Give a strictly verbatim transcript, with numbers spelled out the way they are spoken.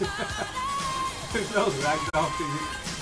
It smells ragdoll to you.